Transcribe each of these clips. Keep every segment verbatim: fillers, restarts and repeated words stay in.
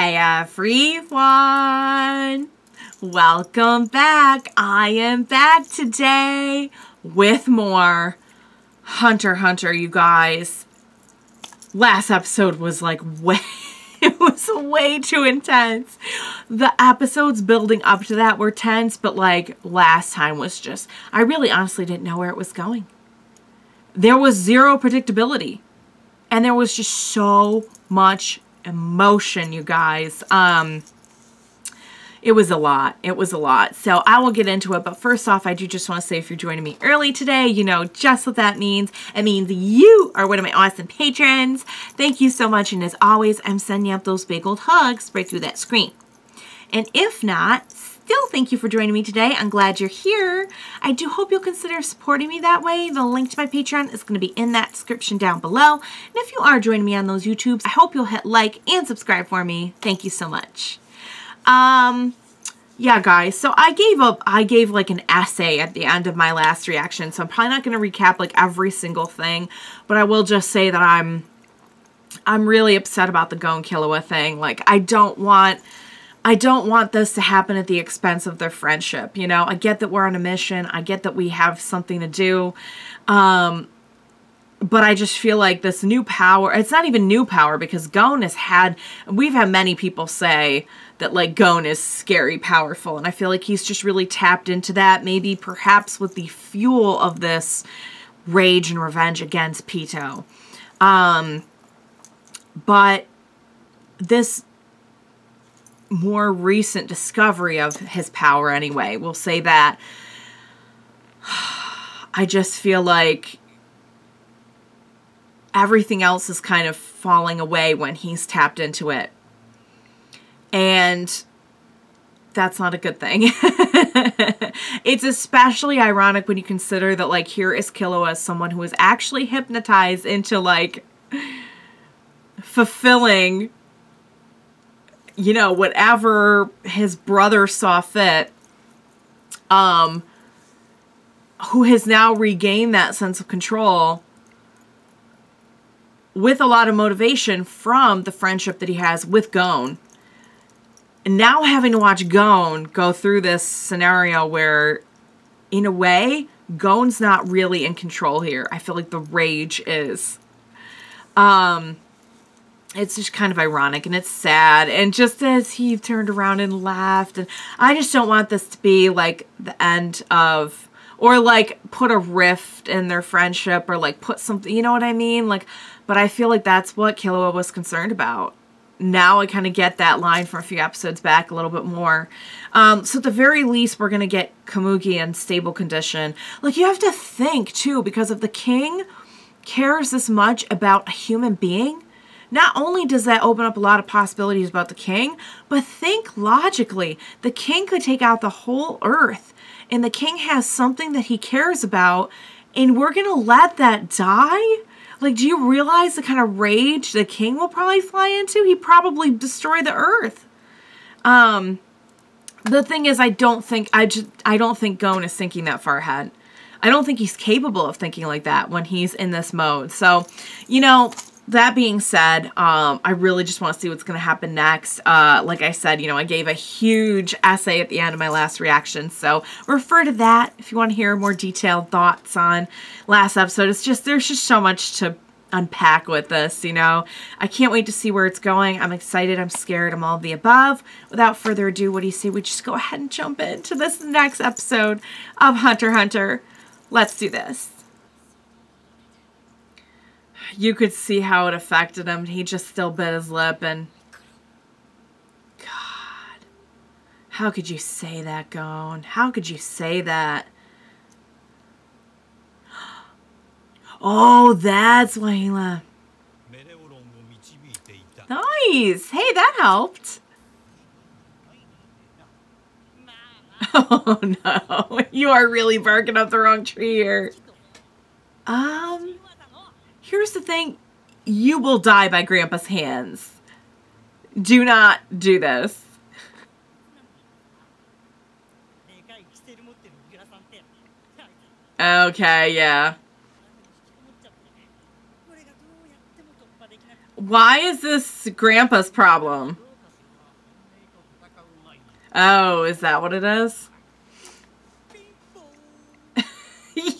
Hey everyone! Welcome back! I am back today with more Hunter x Hunter, you guys. Last episode was like way, it was way too intense. The episodes building up to that were tense, but like last time was just, I really honestly didn't know where it was going. There was zero predictability and there was just so much emotion, you guys. Um, it was a lot. It was a lot. So I will get into it. But first off, I do just want to say if you're joining me early today, you know just what that means. It means you are one of my awesome patrons. Thank you so much. And as always, I'm sending out those big old hugs right through that screen. And if not, still thank you for joining me today. I'm glad you're here. I do hope you'll consider supporting me that way. The link to my Patreon is going to be in that description down below. And if you are joining me on those YouTubes, I hope you'll hit like and subscribe for me. Thank you so much. Um, yeah, guys, so I gave up, I gave like an essay at the end of my last reaction, so I'm probably not going to recap like every single thing, but I will just say that I'm, I'm really upset about the Gon Killua thing. Like, I don't want, I don't want this to happen at the expense of their friendship. You know, I get that we're on a mission. I get that we have something to do. Um, But I just feel like this new power, it's not even new power because Gon has had, we've had many people say that like Gon is scary powerful. And I feel like he's just really tapped into that. Maybe perhaps with the fuel of this rage and revenge against Pito. Um, but this more recent discovery of his power anyway, we'll say that. I just feel like everything else is kind of falling away when he's tapped into it. And that's not a good thing. It's especially ironic when you consider that, like, here is Killua as someone who is actually hypnotized into, like, fulfilling, you know, whatever his brother saw fit. Um, who has now regained that sense of control with a lot of motivation from the friendship that he has with Gon. And now having to watch Gon go through this scenario where, in a way, Gon's not really in control here. I feel like the rage is. Um, it's just kind of ironic and it's sad. And just as he turned around and laughed, and I just don't want this to be like the end of, or like put a rift in their friendship, or like put something, you know what I mean? Like, but I feel like that's what Killua was concerned about. Now I kind of get that line from a few episodes back a little bit more. Um, so at the very least, we're going to get Kamugi in stable condition. Like, you have to think too, because if the king cares this much about a human being, not only does that open up a lot of possibilities about the king, but think logically. The king could take out the whole earth. And the king has something that he cares about, and we're going to let that die? Like, do you realize the kind of rage the king will probably fly into? He probably destroy the earth. Um, the thing is, I don't think, I just, I don't think Gon is thinking that far ahead. I don't think he's capable of thinking like that when he's in this mode. So, you know, that being said, um, I really just want to see what's going to happen next. Uh, like I said, you know, I gave a huge essay at the end of my last reaction. So refer to that if you want to hear more detailed thoughts on last episode. It's just, there's just so much to unpack with this, you know. I can't wait to see where it's going. I'm excited. I'm scared. I'm all of the above. Without further ado, what do you say we just go ahead and jump into this next episode of Hunter x Hunter. Let's do this. You could see how it affected him. He just still bit his lip and... God. How could you say that, Gon? How could you say that? Oh, that's why he left. Nice! Hey, that helped. Oh, no. You are really barking up the wrong tree here. Um... Here's the thing, you will die by Grandpa's hands. Do not do this. Okay, yeah. Why is this Grandpa's problem? Oh, is that what it is?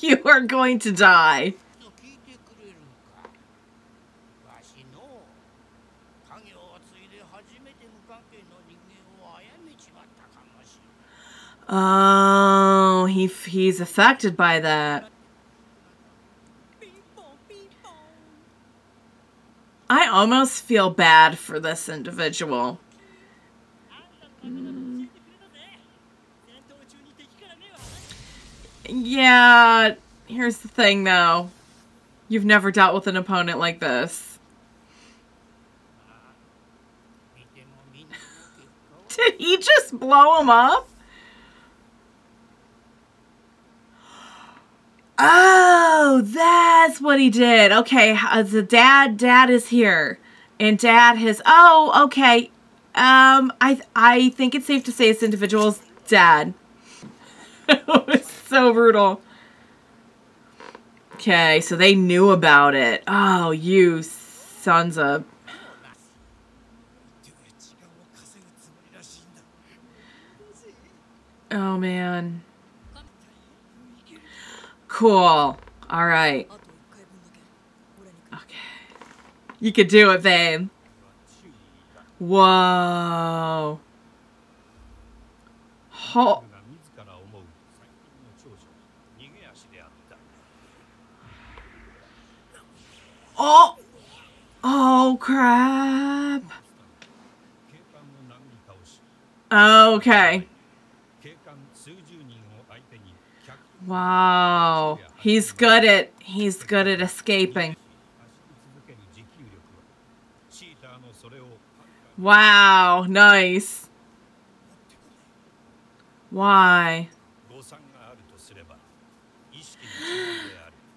You are going to die. Oh, he he's affected by that. I almost feel bad for this individual. Mm. Yeah, here's the thing though. You've never dealt with an opponent like this. Did he just blow him up? Oh, that's what he did. Okay, the dad, dad is here, and dad has. Oh, okay. Um, I I think it's safe to say this individual's dad. It was so brutal. Okay, so they knew about it. Oh, you sons of. Oh man. Cool. All right. Okay. You could do it, babe. Whoa. Ho- oh. Oh, crap. Okay. Wow, he's good at he's good at escaping. Wow, nice. Why?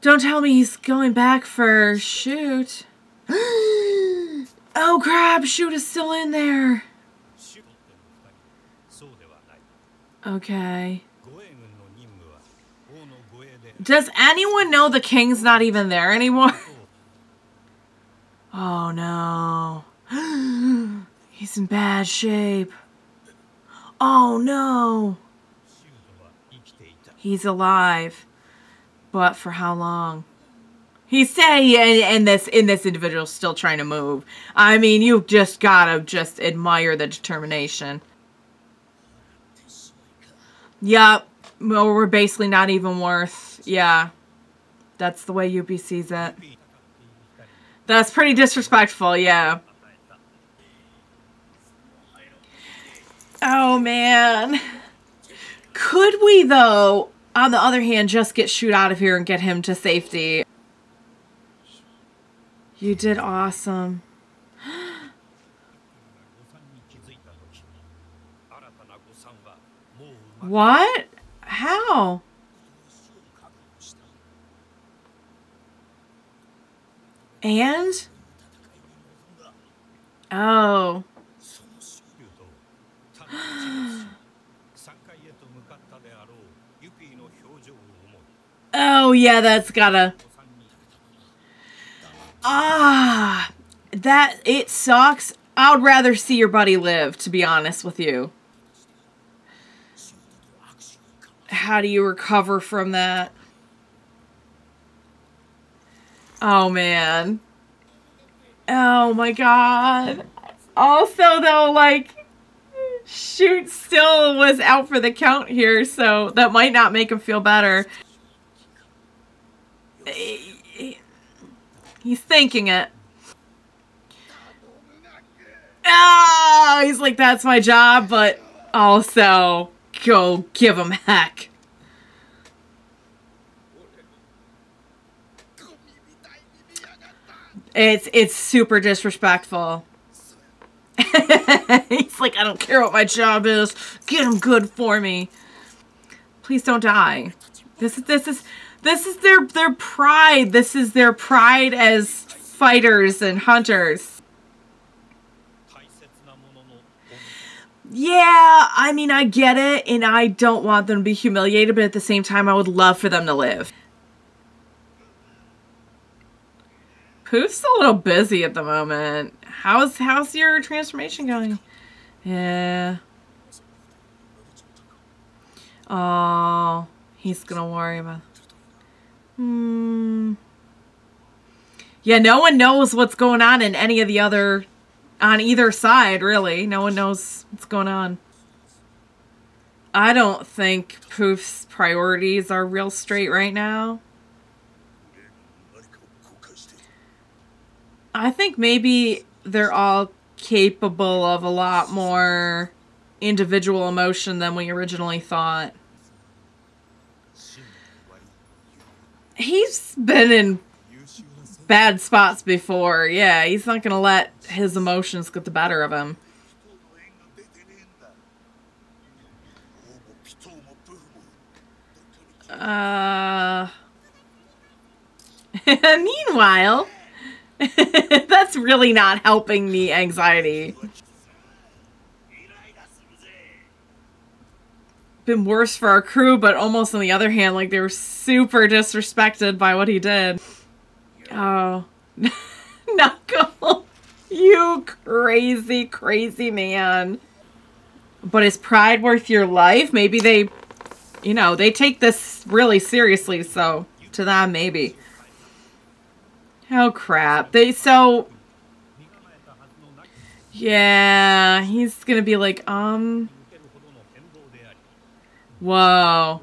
Don't tell me he's going back for Shoot. Oh crap, Shoot is still in there. Okay. Does anyone know the king's not even there anymore? Oh no. He's in bad shape. Oh no. He's alive. But for how long? He's staying, and, and this in this individual's still trying to move. I mean, you've just gotta just admire the determination. Yep. Well, we're basically not even worth. Yeah. That's the way Youpi sees it. That's pretty disrespectful, yeah. Oh, man. Could we, though, on the other hand, just get Shoot out of here and get him to safety? You did awesome. What? How? And? Oh. Oh, yeah, that's gotta. Ah, that, it sucks. I'd rather see your buddy live, to be honest with you. How do you recover from that? Oh, man. Oh, my God. Also, though, like, Shoot still was out for the count here, so that might not make him feel better. He's thinking it. Ah, he's like, that's my job, but also... Go give him heck. It's it's super disrespectful. He's like, I don't care what my job is. Get him good for me. Please don't die. This is this is this is their their pride. This is their pride as fighters and hunters. Yeah, I mean, I get it, and I don't want them to be humiliated, but at the same time, I would love for them to live. Poof's a little busy at the moment. How's, how's your transformation going? Yeah. Oh, he's gonna worry about. Hmm. Yeah, no one knows what's going on in any of the other, on either side, really. No one knows what's going on. I don't think Poof's priorities are real straight right now. I think maybe they're all capable of a lot more individual emotion than we originally thought. He's been in bad spots before. Yeah, he's not going to let his emotions get the better of him. Uh. Meanwhile, that's really not helping the anxiety. Been worse for our crew, but almost on the other hand, like they were super disrespected by what he did. Oh. Knuckle, you crazy, crazy man. But is pride worth your life? Maybe they, you know, they take this really seriously, so to them, maybe. Oh, crap. They, so, yeah, he's gonna be like, um, whoa.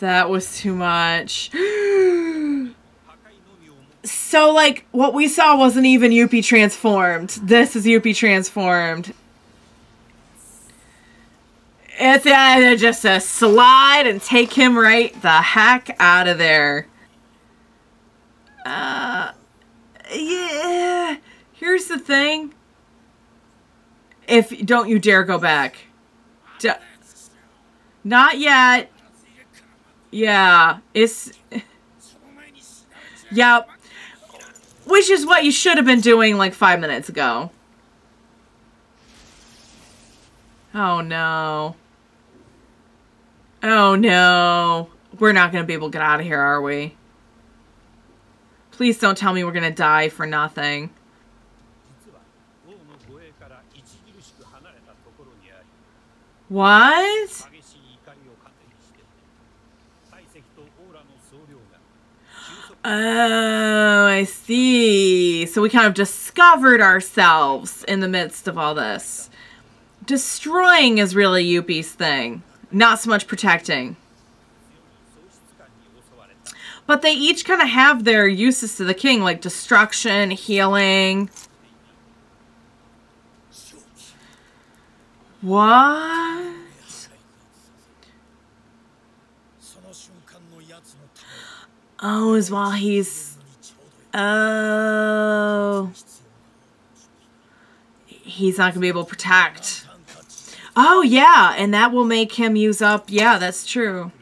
That was too much. So, like, what we saw wasn't even Youpi transformed. This is Youpi transformed. It's uh, just a slide and take him right the heck out of there. Uh, yeah. Here's the thing. If don't you dare go back. D Not yet. Yeah, it's, yep, which is what you should have been doing like five minutes ago. Oh no. Oh no. We're not going to be able to get out of here, are we? Please don't tell me we're going to die for nothing. What? Oh, I see. So we kind of discovered ourselves in the midst of all this. Destroying is really Youpi's thing, not so much protecting. But they each kind of have their uses to the king, like destruction, healing. What? Oh, is while he's, oh, he's not gonna be able to protect. Oh yeah, and that will make him use up. Yeah, that's true.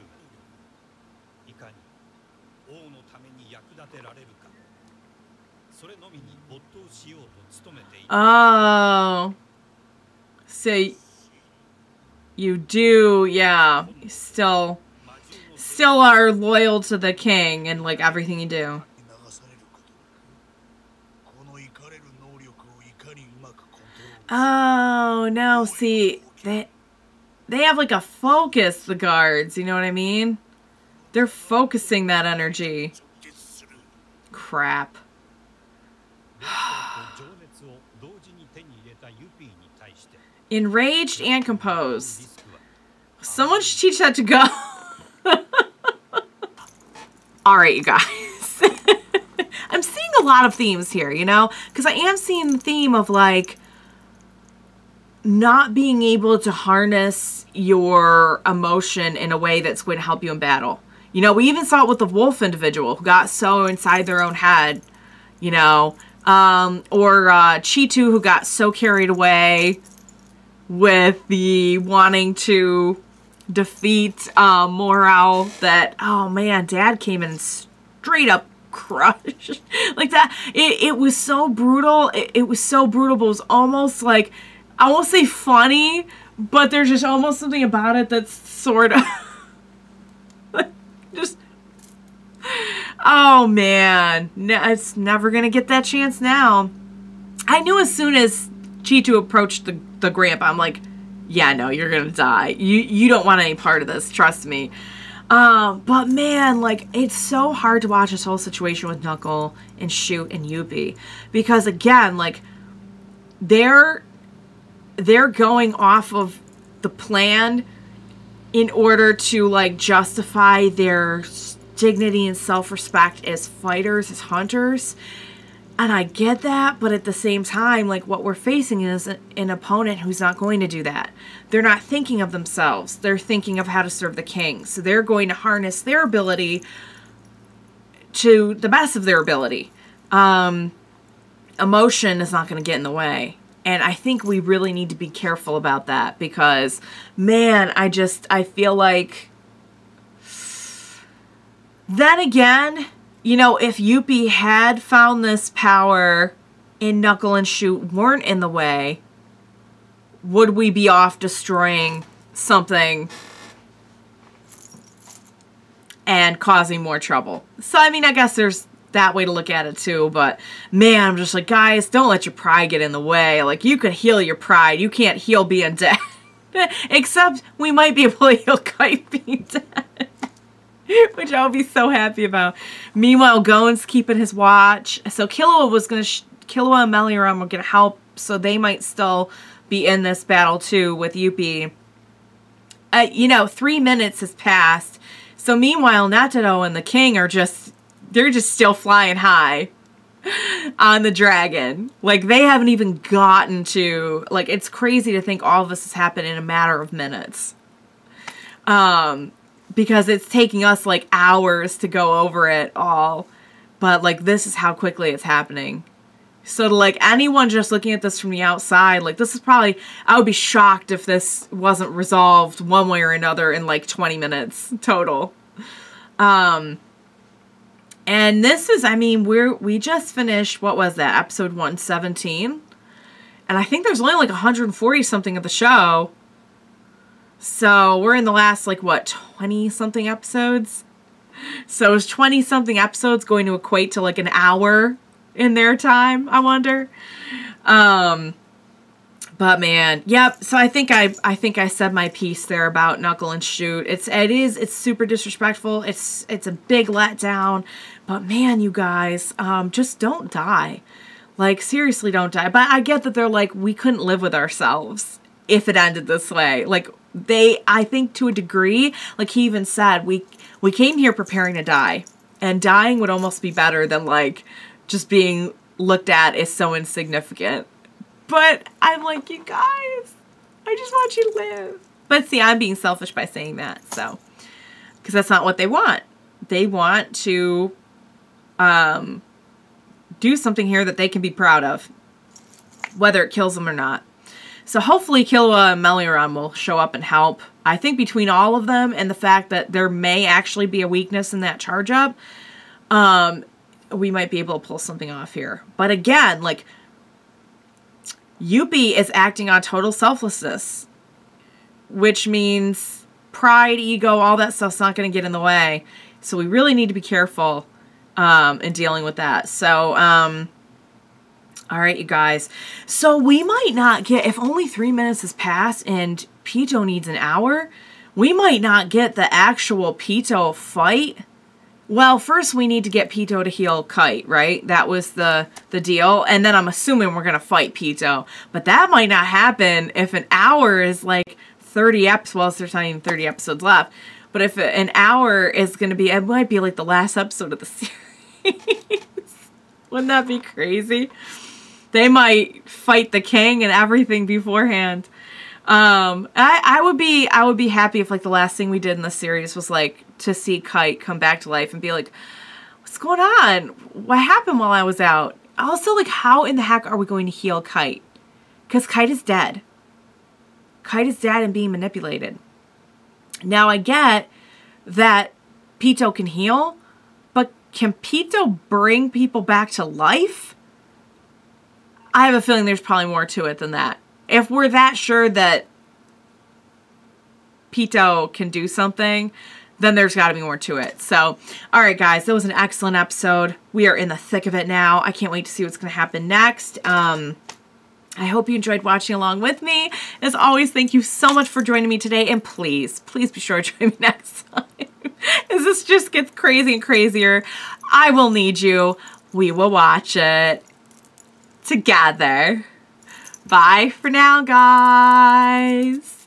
Oh, so you do, yeah, still. Still are loyal to the king and like everything you do. Oh no, see, they they have like a focus, the guards, you know what I mean? They're focusing that energy. Crap. Enraged and composed. Someone should teach that to go. All right, you guys. I'm seeing a lot of themes here, you know, because I am seeing the theme of like not being able to harness your emotion in a way that's going to help you in battle. You know, we even saw it with the wolf individual who got so inside their own head, you know, um, or uh, Cheetu, who got so carried away with the wanting to defeat uh, morale that, oh man, Dad came in straight up crushed. Like that, it, it was so brutal. It, it was so brutal, but it was almost like, I won't say funny, but there's just almost something about it that's sort of like just, oh man, no, it's never gonna get that chance now. I knew as soon as Cheetu approached the, the grandpa, I'm like, yeah, no, you're gonna die. You you don't want any part of this, trust me. Um, but man, like, it's so hard to watch this whole situation with Knuckle and Shoot and Youpi, because again, like, they're they're going off of the plan in order to, like, justify their dignity and self-respect as fighters, as hunters. And I get that, but at the same time, like, what we're facing is an opponent who's not going to do that. They're not thinking of themselves. They're thinking of how to serve the king. So they're going to harness their ability to the best of their ability. Um, emotion is not going to get in the way. And I think we really need to be careful about that, because, man, I just, I feel like... Then again... You know, if Youpi had found this power and Knuckle and Shoot weren't in the way, would we be off destroying something and causing more trouble? So, I mean, I guess there's that way to look at it too, but man, I'm just like, guys, don't let your pride get in the way. Like, you could heal your pride. You can't heal being dead. Except we might be able to heal Kite being dead. Which I'll be so happy about. Meanwhile, Gon's keeping his watch. So Killua was going to, sh Killua and Meleoron were going to help, so they might still be in this battle too with Youpi. Uh, you know, three minutes has passed. So meanwhile, Netero and the king are just, they're just still flying high on the dragon. Like, they haven't even gotten to, like, it's crazy to think all of this has happened in a matter of minutes. Um... Because it's taking us, like, hours to go over it all. But, like, this is how quickly it's happening. So, to, like, anyone just looking at this from the outside, like, this is probably... I would be shocked if this wasn't resolved one way or another in, like, twenty minutes total. Um, and this is, I mean, we're, we just finished, what was that, episode one seventeen? And I think there's only, like, one hundred forty something of the show. So we're in the last, like, what, twenty something episodes? So is twenty something episodes going to equate to, like, an hour in their time, I wonder? Um, but man, yep. So I think I, I think I said my piece there about Knuckle and Shoot. It's, it is, it's super disrespectful. It's, it's a big letdown, but man, you guys, um, just don't die. Like, seriously, don't die. But I get that they're like, we couldn't live with ourselves if it ended this way. Like, they, I think, to a degree, like he even said, we we came here preparing to die, and dying would almost be better than, like, just being looked at as so insignificant. But I'm like, you guys, I just want you to live. But see, I'm being selfish by saying that, so, because that's not what they want. They want to um, do something here that they can be proud of, whether it kills them or not. So hopefully Killua and Meleoron will show up and help. I think between all of them and the fact that there may actually be a weakness in that charge up, um, we might be able to pull something off here. But again, like, Youpi is acting on total selflessness, which means pride, ego, all that stuff's not going to get in the way. So we really need to be careful um, in dealing with that. So... Um, All right, you guys. So we might not get, if only three minutes has passed and Pito needs an hour, we might not get the actual Pito fight. Well, first we need to get Pito to heal Kite, right? That was the, the deal. And then I'm assuming we're going to fight Pito. But that might not happen if an hour is like thirty episodes. Well, there's not even thirty episodes left. But if an hour is going to be, it might be like the last episode of the series. Wouldn't that be crazy? They might fight the king and everything beforehand. Um, I, I would be I would be happy if, like, the last thing we did in the series was, like, to see Kite come back to life and be like, what's going on? What happened while I was out? Also, like, how in the heck are we going to heal Kite? Because Kite is dead. Kite is dead and being manipulated. Now, I get that Pito can heal, but can Pito bring people back to life? I have a feeling there's probably more to it than that. If we're that sure that Pito can do something, then there's got to be more to it. So, all right, guys, that was an excellent episode. We are in the thick of it now. I can't wait to see what's going to happen next. Um, I hope you enjoyed watching along with me. As always, thank you so much for joining me today, and please, please be sure to join me next time. As this just gets crazy and crazier, I will need you. We will watch it together. Bye for now, guys.